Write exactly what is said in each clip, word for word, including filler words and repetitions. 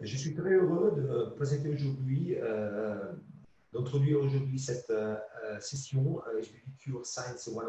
Je suis très heureux de présenter aujourd'hui, euh, d'introduire aujourd'hui cette euh, session H B V Cure Science cent un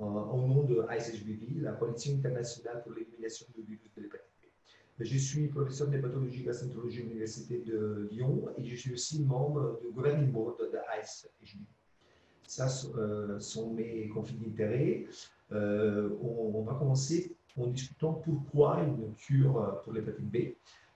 euh, au nom de I S H B V, la coalition internationale pour l'élimination du virus de l'hépatite B. Je suis professeur de pathologie gastroentérologie à l'Université de Lyon et je suis aussi membre du gouvernement de I S H B V. Ça euh, sont mes conflits d'intérêts. Euh, on, on va commencer en discutant pourquoi une cure pour l'hépatite B.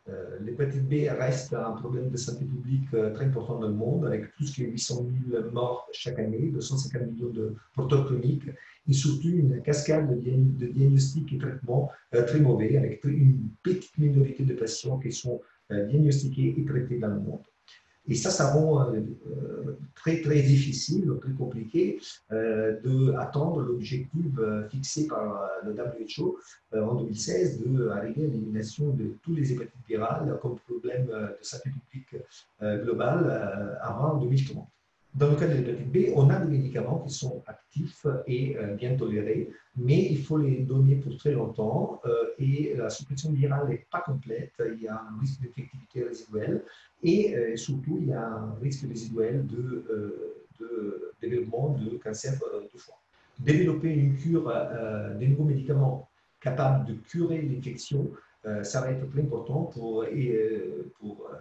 Euh, l'hépatite B reste un problème de santé publique euh, très important dans le monde, avec plus de huit cent mille morts chaque année, deux cent cinquante millions de porteurs chroniques, et surtout une cascade de, diagn de diagnostics et traitements euh, très mauvais, avec une petite minorité de patients qui sont euh, diagnostiqués et traités dans le monde. Et ça, ça rend euh, très, très difficile, très compliqué euh, d'atteindre l'objectif euh, fixé par euh, le W H O euh, en deux mille seize d'arriver à l'élimination de tous les hépatites virales comme problème euh, de santé publique euh, globale euh, avant deux mille trente. Dans le cas de l'hépatite B, on a des médicaments qui sont actifs et euh, bien tolérés, mais il faut les donner pour très longtemps euh, et la suppression virale n'est pas complète. Il y a un risque d'effectivité résiduelle et euh, surtout, il y a un risque résiduel de, euh, de développement de cancer du foie. Développer une cure, euh, des nouveaux médicaments capables de curer l'infection, euh, ça va être très important pour... Et, pour euh,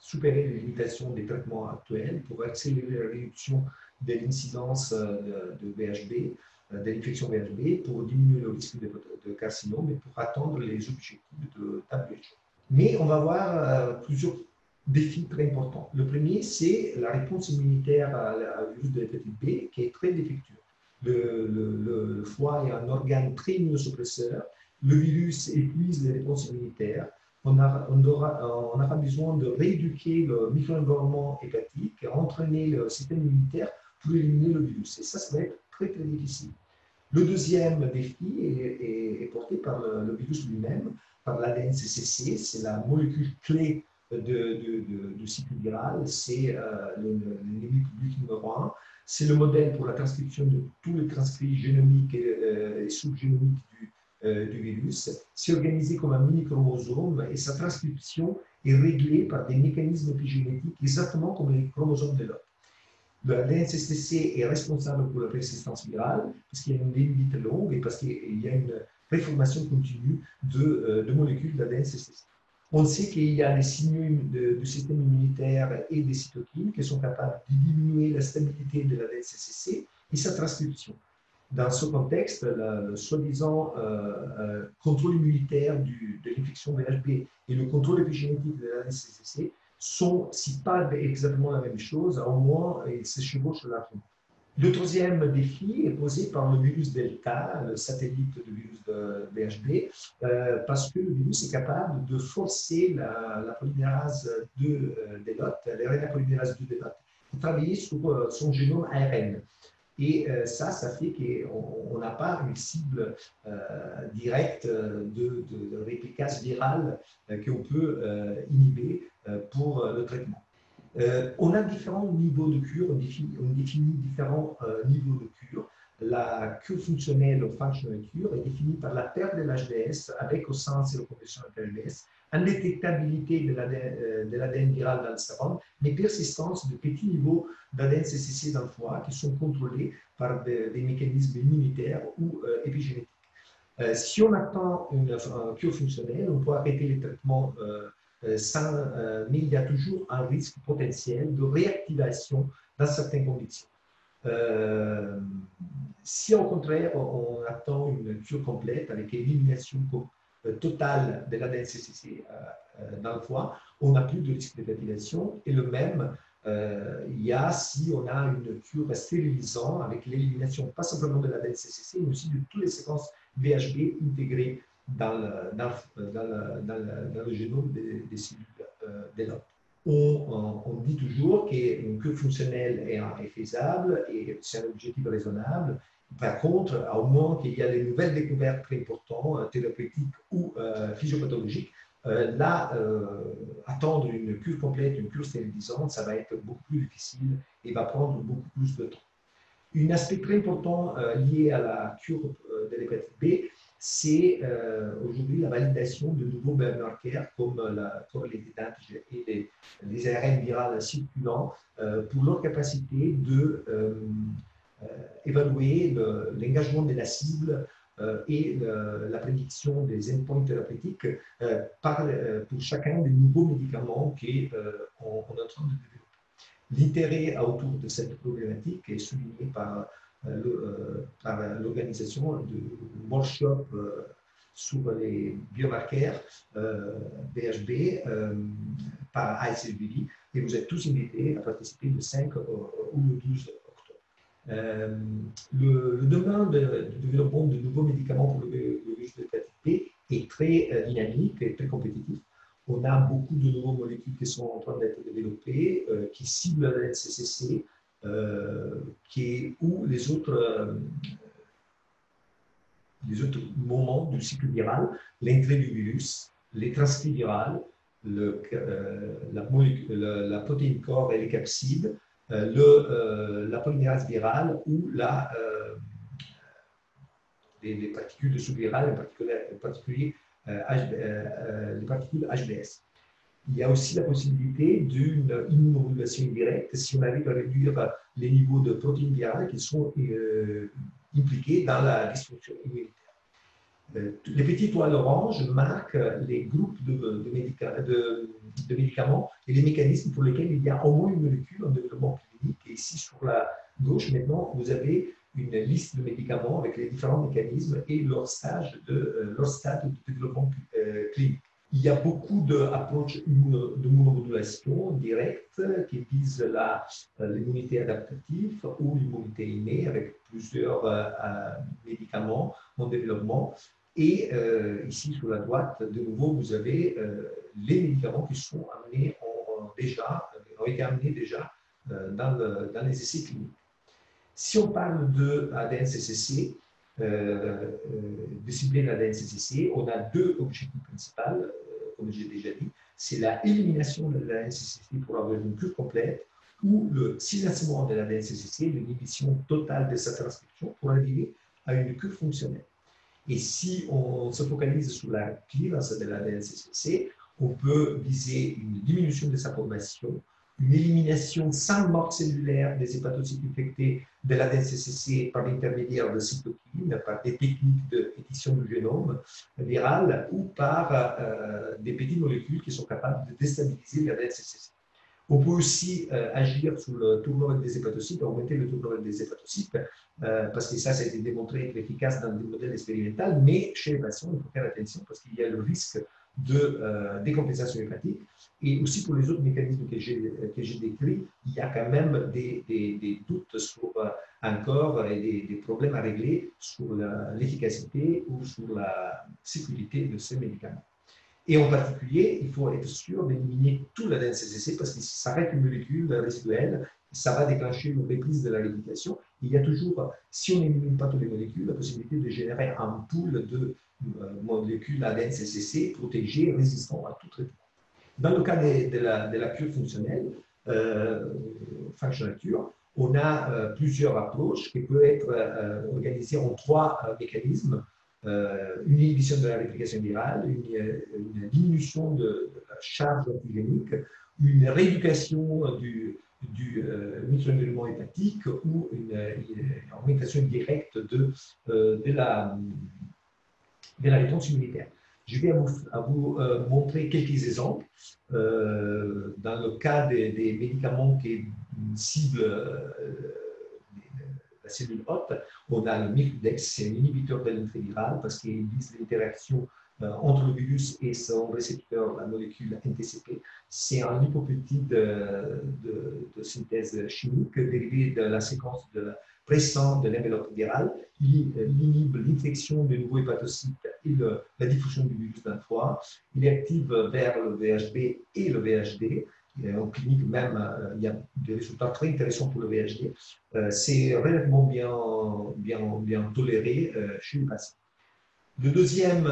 supérer les limitations des traitements actuels pour accélérer la réduction de l'incidence de, de V H B, de l'infection V H B, pour diminuer le risque de, de carcinome et pour atteindre les objectifs de W H O. Mais on va voir euh, plusieurs défis très importants. Le premier, c'est la réponse immunitaire à la virus de l'hépatite B qui est très défectueuse. Le, le, le foie est un organe très immunosuppresseur. Le virus épuise les réponses immunitaires. On, a, on, aura, on aura besoin de rééduquer le micro-environnement hépatique, entraîner le système immunitaire pour éliminer le virus. Et ça, ça va être très, très difficile. Le deuxième défi est, est, est porté par le, le virus lui-même, par l'A D N C C C. C'est la molécule clé de, de, de, du cycle viral. C'est euh, l'ennemi public numéro un. C'est le modèle pour la transcription de tous les transcrits génomiques et, euh, et subgénomiques du du virus. C'est organisé comme un mini-chromosome et sa transcription est réglée par des mécanismes épigénétiques exactement comme les chromosomes de l'homme. L'A D N C C C est responsable pour la persistance virale parce qu'il y a une ligne vite longue et parce qu'il y a une réformation continue de, de molécules de l'A D N C C C. On sait qu'il y a des signaux du système immunitaire et des cytokines qui sont capables de diminuer la stabilité de l'A D N C C C et sa transcription. Dans ce contexte, le, le soi-disant euh, euh, contrôle immunitaire du, de l'infection V H B et le contrôle épigénétique de l'A D N C C C sont, si pas exactement la même chose, au moins ils se chevauchent largement. Le troisième défi est posé par le virus Delta, le satellite du virus de V H B, euh, parce que le virus est capable de forcer la, la polymérase deux euh, des l'hôte, l'R N A polymérase deux des l'hôte, pour travailler sur euh, son génome A R N. Et ça, ça fait qu'on n'a pas une cible euh, directe de, de, de réplication virale euh, qu'on peut euh, inhiber euh, pour le traitement. Euh, on a différents niveaux de cure, on définit, on définit différents euh, niveaux de cure. La cure fonctionnelle, ou functional cure, est définie par la perte de l'H D S avec au sein de la compression de l'H D S, indétectabilité de l'A D N virale dans le sérum, mais persistance de petits niveaux d'A D N C C C dans le foie qui sont contrôlés par des, des mécanismes immunitaires ou euh, épigénétiques. Euh, si on attend une, une cure fonctionnelle, on peut arrêter les traitements euh, sans, euh, mais il y a toujours un risque potentiel de réactivation dans certaines conditions. Euh, si au contraire on attend une cure complète avec élimination totale de l'A D N C C C dans le foie, on n'a plus de risque de réactivation. Et le même, euh, il y a si on a une cure stérilisante avec l'élimination pas simplement de l'A D N C C C, mais aussi de toutes les séquences V H B intégrées dans le, dans le, dans le, dans le, dans le génome des, des cellules euh, de l'homme. On, on dit toujours qu'une cure fonctionnelle est, est faisable et c'est un objectif raisonnable. Par contre, au moment qu'il y a des nouvelles découvertes très importantes, thérapeutiques ou euh, physiopathologiques, euh, là, euh, attendre une cure complète, une cure stérilisante, ça va être beaucoup plus difficile et va prendre beaucoup plus de temps. Un aspect très important euh, lié à la cure de l'hépatite B, c'est euh, aujourd'hui la validation de nouveaux biomarqueurs comme, la, comme les antigènes et les, les A R N virales circulants euh, pour leur capacité de euh, euh, évaluer l'engagement le, de la cible euh, et le, la prédiction des endpoints thérapeutiques euh, par, euh, pour chacun des nouveaux médicaments qu'on euh, est en train de développer. L'intérêt autour de cette problématique est souligné par l'organisation de workshops sur les biomarqueurs V H B par I S H B V et vous êtes tous invités à participer le cinq ou le douze octobre. Le domaine du développement de nouveaux médicaments pour le virus de l'hépatite B est très dynamique et très compétitif. On a beaucoup de nouvelles molécules qui sont en train d'être développées, qui ciblent la N C C C, Euh, qui, ou les autres, euh, les autres moments du cycle viral, l'entrée du virus, les transcrits virales, le, euh, la, la, la protéine corps et les capsides, euh, le, euh, la polymérase virale ou la, euh, les, les particules sous-virales, en particulier, en particulier euh, H, euh, les particules H B S. Il y a aussi la possibilité d'une immunomodulation indirecte si on arrive à réduire les niveaux de protéines virales qui sont euh, impliqués dans la dysfonction immunitaire. Euh, les petites toiles oranges marquent les groupes de, de, médica, de, de médicaments et les mécanismes pour lesquels il y a au moins une molécule en développement clinique. Et ici, sur la gauche, maintenant, vous avez une liste de médicaments avec les différents mécanismes et leur, stage de, leur stade de développement clinique. Il y a beaucoup d'approches d'immunomodulation directe qui visent l'immunité adaptative ou l'immunité innée avec plusieurs euh, médicaments en développement. Et euh, ici, sur la droite, de nouveau, vous avez euh, les médicaments qui sont amenés en, déjà, ont été amenés déjà euh, dans, le, dans les essais cliniques. Si on parle de A D N C C C, Euh, de cibler l'A D N C C C, on a deux objectifs principaux, euh, comme j'ai déjà dit, c'est la élimination de l'A D N C C C pour avoir une cure complète ou le silencement de l'A D N C C C, l'inhibition totale de sa transcription pour arriver à une cure fonctionnelle. Et si on se focalise sur la clearance de l'A D N C C C, on peut viser une diminution de sa formation, une élimination sans mort cellulaire des hépatocytes infectés de l'A D N C C C par l'intermédiaire de cytokines, par des techniques d'édition du génome viral ou par euh, des petites molécules qui sont capables de déstabiliser l'A D N C C C. On peut aussi euh, agir sur le turnover des hépatocytes, augmenter le turnover des hépatocytes, euh, parce que ça, ça a été démontré être efficace dans des modèles expérimentaux, mais chez les patients, il faut faire attention parce qu'il y a le risque de euh, décompensation hépatique. Et aussi pour les autres mécanismes que j'ai décrits, il y a quand même des, des, des doutes sur, euh, encore et des, des problèmes à régler sur l'efficacité ou sur la sécurité de ces médicaments. Et en particulier, il faut être sûr d'éliminer tout l'A D N C C C parce que si ça reste une molécule résiduelle, ça va déclencher une reprise de la réplication. Il y a toujours, si on n'élimine pas toutes les molécules, la possibilité de générer un pool de molécules A D N C C C protégées, résistantes à tout traitement. Dans le cas de, de, la, de la cure fonctionnelle, euh, functional cure, on a euh, plusieurs approches qui peuvent être euh, organisées en trois euh, mécanismes. Euh, une inhibition de la réplication virale, une, une diminution de, de la charge antigénique, une rééducation du, du euh, micro-environnement hépatique ou une, une augmentation directe de, euh, de, la, de la réponse immunitaire. Je vais à vous, à vous euh, montrer quelques exemples. Euh, dans le cas des, des médicaments qui ciblent euh, la cellule hôte, on a le Myrcludex, c'est un inhibiteur de l'entrée virale parce qu'il vise l'interaction euh, entre le virus et son récepteur, la molécule N T C P. C'est un lipopeptide de, de, de synthèse chimique dérivé de la séquence de, récente de l'enveloppe virale. Il, il inhibe l'infection de nouveaux hépatocytes et le, la diffusion du virus dans le foie. Il active vers le V H B et le V H D. En clinique même, il y a des résultats très intéressants pour le V H D. C'est relativement bien, bien, bien toléré chez les patients. Le deuxième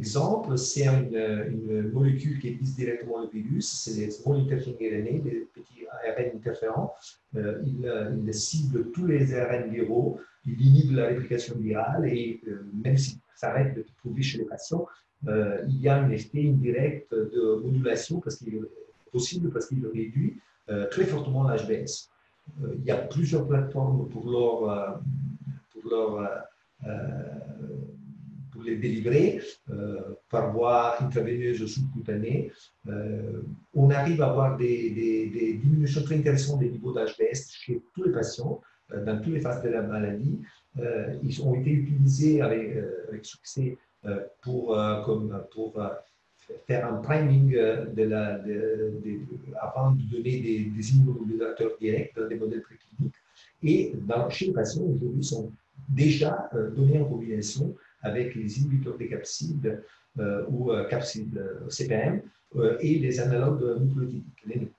exemple, c'est une, une molécule qui vise directement le virus, c'est les small interfering R N A, les petits A R N interférents. Il, il cible tous les A R N viraux, il inhibe la réplication virale et même si s'arrête de trouver chez les patients, euh, il y a un effet indirect de modulation parce qu'il est possible parce qu'il réduit euh, très fortement l'H B S. Euh, il y a plusieurs plateformes pour, leur, euh, pour, leur, euh, pour les délivrer euh, par voie intraveineuse sous-cutanée. Euh, on arrive à avoir des, des, des diminutions très intéressantes des niveaux d'H B S chez tous les patients, euh, dans toutes les phases de la maladie. Euh, ils ont été utilisés avec, euh, avec succès euh, pour, euh, comme, pour euh, faire un priming euh, de la, de, de, de, avant de donner des, des immunomodulateurs directs dans des modèles précliniques. Et dans, chez les patients, aujourd'hui, sont déjà euh, donnés en combinaison avec les inhibiteurs des capsides euh, ou euh, capsides euh, C P M euh, et les analogues nucléotidiques, les N U C.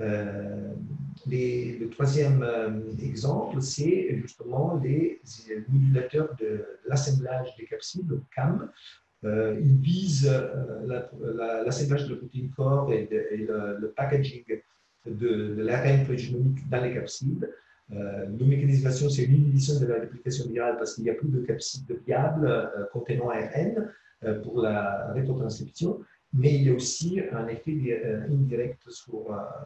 Euh, les, le troisième euh, exemple, c'est justement les, les modulateurs de, de l'assemblage des capsides, le C A M. Euh, ils visent euh, l'assemblage la, la, de la protéine corps et, de, et le, le packaging de, de l'A R N prégénomique dans les capsides. Euh, L'homécanisation, c'est une inhibition de la réplication virale parce qu'il n'y a plus de capsides viables euh, contenant A R N euh, pour la rétrotranscription. Mais il y a aussi un effet indirect sur,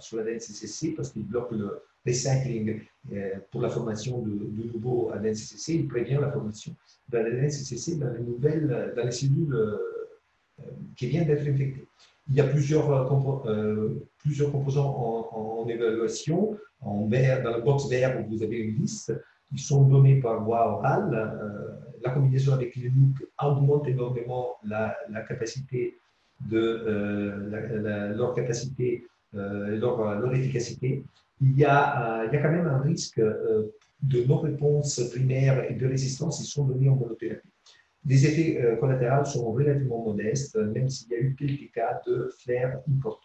sur l'A D N C C C parce qu'il bloque le recycling pour la formation de, de nouveaux A D N C C C. Il prévient la formation de l'A D N C C C dans, dans les cellules qui viennent d'être infectées. Il y a plusieurs, euh, plusieurs composants en, en évaluation. En vert, dans la box vert, où vous avez une liste. Ils sont donnés par voie orale. La combinaison avec les N U C augmente énormément la, la capacité de euh, la, la, leur capacité, euh, leur, leur efficacité. Il y, a, euh, il y a quand même un risque euh, de non-réponse primaire et de résistance qui sont donnés en monothérapie. Les effets euh, collatéraux sont relativement modestes, même s'il y a eu quelques cas de flares importants.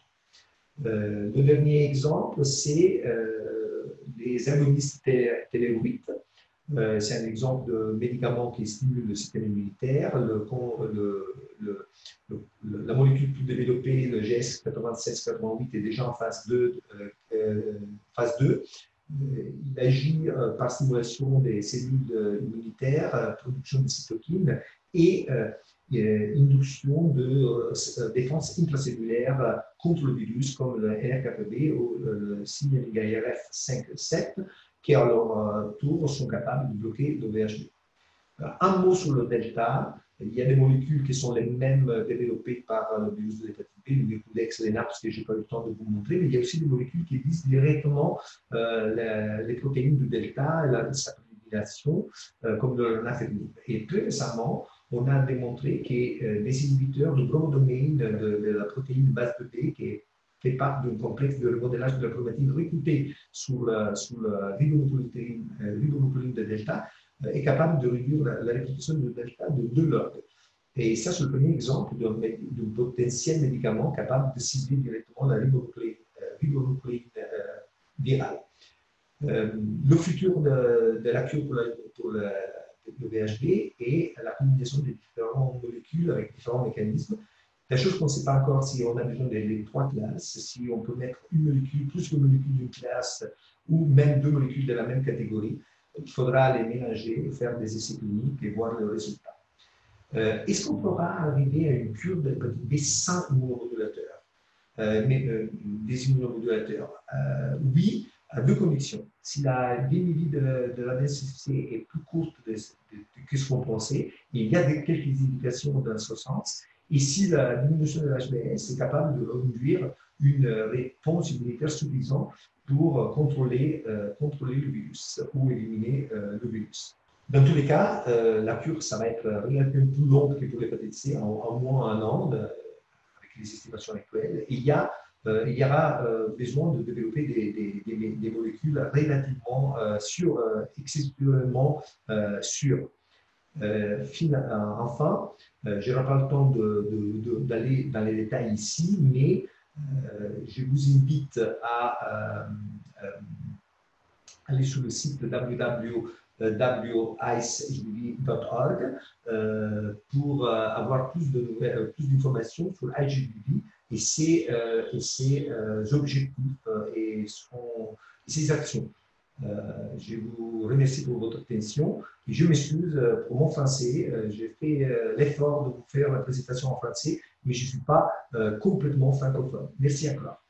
Euh, le dernier exemple, c'est euh, les agonistes T L R huit. Euh, c'est un exemple de médicament qui stimule le système immunitaire. Le, le, le, le, la molécule plus développée, le G S neuf six huit huit, est déjà en phase deux. Euh, phase deux. Il agit euh, par stimulation des cellules immunitaires, euh, production de cytokines et euh, euh, induction de euh, défense intracellulaire contre le virus, comme le N R K P B ou euh, le signaling I R F cinq sept. Qui à leur tour sont capables de bloquer le V H B. Un mot sur le delta, il y a des molécules qui sont les mêmes développées par le virus de l'hépatite B, le Myrcludex, les N A P S, que je n'ai pas eu le temps de vous montrer, mais il y a aussi des molécules qui visent directement euh, la, les protéines du delta, la, sa prolifération, euh, comme le nafenib. Et très récemment, on a démontré que euh, les inhibiteurs de bromodomaine de, de la protéine base de B, qui est fait part d'un complexe de remodélage de la chromatine recruté sous la, la ribonucléine euh, de delta, euh, est capable de réduire la, la réplication de delta de deux ordres. Et ça, c'est le premier exemple d'un potentiel médicament capable de cibler directement la ribonucléine euh, euh, virale. Euh, le futur de, de la cure pour, la, pour la, le V H B est la combinaison des différentes molécules avec différents mécanismes. La chose qu'on ne sait pas encore, si on a besoin des trois classes, si on peut mettre une molécule, plus qu'une molécule d'une classe, ou même deux molécules de la même catégorie, il faudra les mélanger, faire des essais cliniques et voir le résultat. Euh, Est-ce qu'on pourra arriver à une cure de l'hépatite B sans immunomodulateurs, euh, mais, euh, des immunomodulateurs euh, Oui, à deux conditions. Si la vie de, de l'A D N C C C est plus courte de, de, de, que ce qu'on pensait, il y a des, quelques indications dans ce sens. Et si la diminution de l'H B S est capable de conduire une réponse immunitaire suffisante pour contrôler, euh, contrôler le virus ou éliminer euh, le virus. Dans tous les cas, euh, la cure, ça va être relativement plus longue que pour l'hépatite C, en, en moins un an, de, avec les estimations actuelles. Et il, y a, euh, il y aura euh, besoin de développer des, des, des, des molécules relativement euh, sûres, euh, excessivement euh, sûres. Euh, enfin, euh, je n'aurai pas le temps d'aller dans les détails ici, mais euh, je vous invite à euh, euh, aller sur le site w w w point I S H B V point org euh, pour euh, avoir plus d'informations sur l'I S H B V et ses, euh, et ses euh, objectifs et, son, et ses actions. Euh, je vous remercie pour votre attention et je m'excuse pour mon français. Euh, J'ai fait euh, l'effort de vous faire la présentation en français, mais je ne suis pas euh, complètement francophone. Merci encore.